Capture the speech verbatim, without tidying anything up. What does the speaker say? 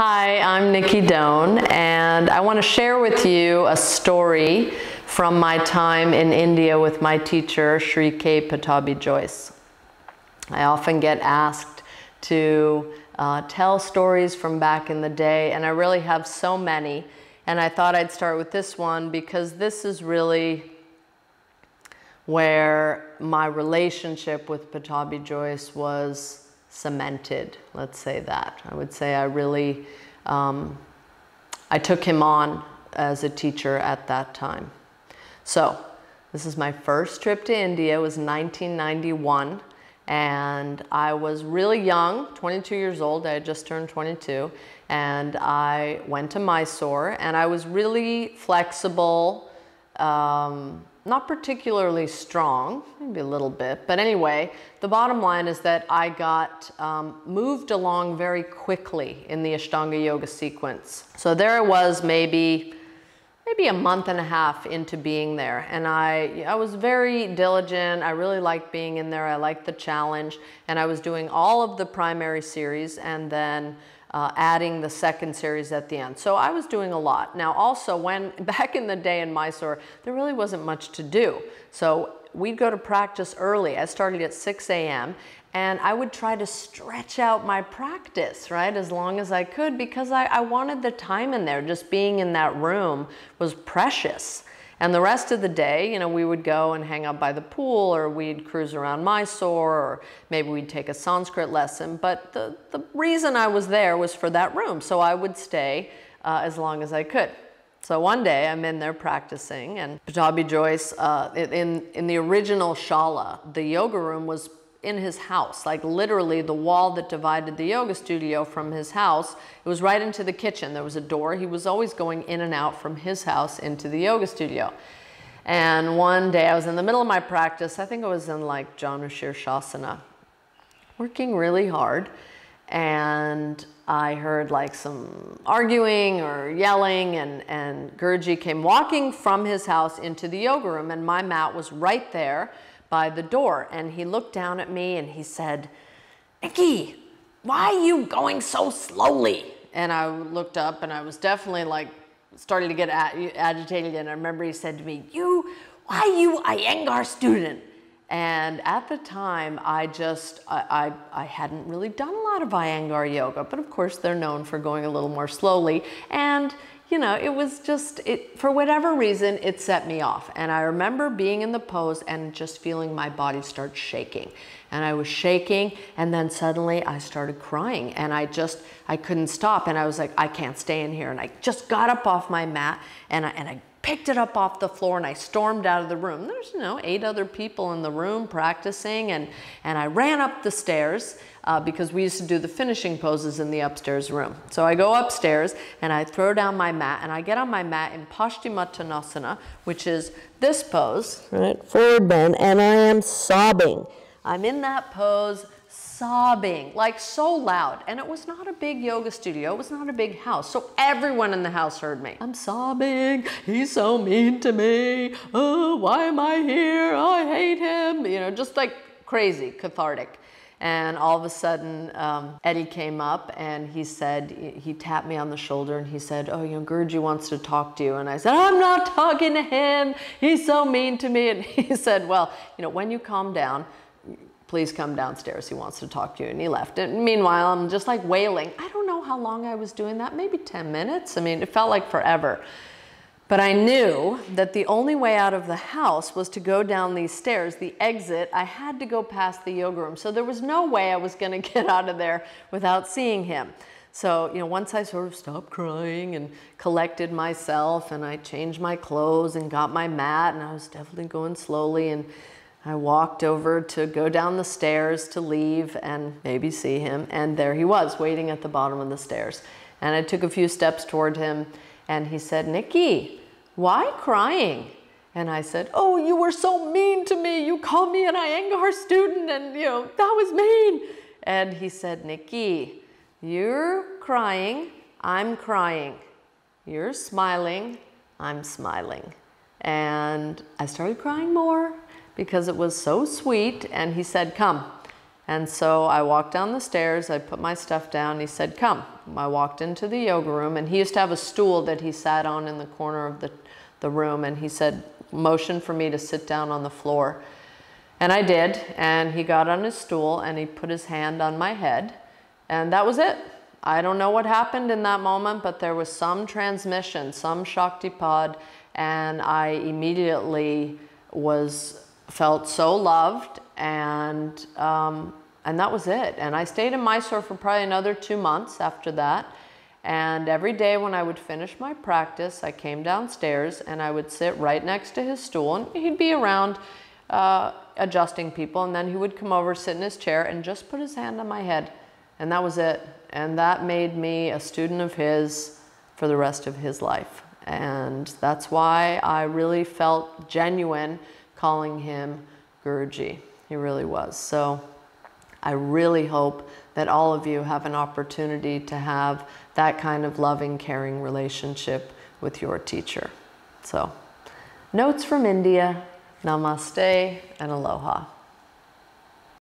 Hi, I'm Nicki Doane, and I want to share with you a story from my time in India with my teacher, Sri K. Pattabhi Jois. I often get asked to uh, tell stories from back in the day, and I really have so many. And I thought I'd start with this one because this is really where my relationship with Pattabhi Jois was cemented, let's say that. I would say I really, um, I took him on as a teacher at that time. So this is my first trip to India. It was nineteen ninety-one, and I was really young, twenty-two years old. I had just turned twenty-two, and I went to Mysore, and I was really flexible, um, not particularly strong, maybe a little bit, but anyway, the bottom line is that I got um, moved along very quickly in the Ashtanga yoga sequence. So there I was maybe, maybe a month and a half into being there. And I, I was very diligent. I really liked being in there. I liked the challenge. And I was doing all of the primary series and then Uh, adding the second series at the end. So I was doing a lot. Now also, when back in the day in Mysore, there really wasn't much to do. So we'd go to practice early. I started at six a m and I would try to stretch out my practice, right, as long as I could, because I, I wanted the time in there. Just being in that room was precious. And the rest of the day, you know, we would go and hang out by the pool, or we'd cruise around Mysore, or maybe we'd take a Sanskrit lesson. But the, the reason I was there was for that room. So I would stay uh, as long as I could. So one day I'm in there practicing, and Pattabhi Jois, uh, in, in the original shala, the yoga room was in his house, like literally the wall that divided the yoga studio from his house. It was right into the kitchen. There was a door. He was always going in and out from his house into the yoga studio. And one day I was in the middle of my practice. I think I was in like Janu Sirsasana, working really hard. And I heard like some arguing or yelling, and, and Guruji came walking from his house into the yoga room, and my mat was right there by the door. And he looked down at me and he said, "Nicki, why are you going so slowly?" And I looked up, and I was definitely like starting to get agitated. And I remember he said to me, "You, why are you Iyengar student?" And at the time, I just, I, I, I hadn't really done a lot of Iyengar yoga, but of course they're known for going a little more slowly. And you know, it was just, it, for whatever reason, it set me off. And I remember being in the pose and just feeling my body start shaking. And I was shaking, and then suddenly I started crying, and I just, I couldn't stop. And I was like, I can't stay in here. And I just got up off my mat, and I, and I picked it up off the floor, and I stormed out of the room. There's, you know, eight other people in the room practicing, and, and I ran up the stairs. Uh, because we used to do the finishing poses in the upstairs room. So I go upstairs and I throw down my mat, and I get on my mat in Paschimottanasana, which is this pose, right, forward bend, and I am sobbing. I'm in that pose sobbing, like so loud. And it was not a big yoga studio. It was not a big house. So everyone in the house heard me. I'm sobbing. He's so mean to me. Oh, why am I here? I hate him. You know, just like crazy, cathartic. And all of a sudden, um, Eddie came up, and he said, he tapped me on the shoulder, and he said, "Oh, you know, Guruji wants to talk to you." And I said, "I'm not talking to him. He's so mean to me." And he said, "Well, you know, when you calm down, please come downstairs. He wants to talk to you." And he left. And meanwhile, I'm just like wailing. I don't know how long I was doing that, maybe ten minutes. I mean, it felt like forever. But I knew that the only way out of the house was to go down these stairs, the exit. I had to go past the yoga room. So there was no way I was going to get out of there without seeing him. So, you know, once I sort of stopped crying and collected myself, and I changed my clothes and got my mat, and I was definitely going slowly, and I walked over to go down the stairs to leave and maybe see him. And there he was, waiting at the bottom of the stairs. And I took a few steps toward him, and he said, "Nicki, why crying?" And I said, "Oh, you were so mean to me. You called me an Iyengar student, and you know, that was mean." And he said, "Nicki, you're crying, I'm crying. You're smiling, I'm smiling." And I started crying more because it was so sweet. And he said, "Come." And so I walked down the stairs, I put my stuff down, he said, "Come." I walked into the yoga room, and he used to have a stool that he sat on in the corner of the, the room, and he said, motion for me to sit down on the floor. And I did, and he got on his stool and he put his hand on my head, and that was it. I don't know what happened in that moment, but there was some transmission, some Shaktipad, and I immediately was felt so loved, and um, and that was it. And I stayed in Mysore for probably another two months after that. And every day when I would finish my practice, I came downstairs and I would sit right next to his stool, and he'd be around uh, adjusting people, and then he would come over, sit in his chair, and just put his hand on my head, and that was it. And that made me a student of his for the rest of his life. And that's why I really felt genuine calling him Guruji. He really was. So I really hope that all of you have an opportunity to have that kind of loving, caring relationship with your teacher. So, notes from India, namaste and aloha.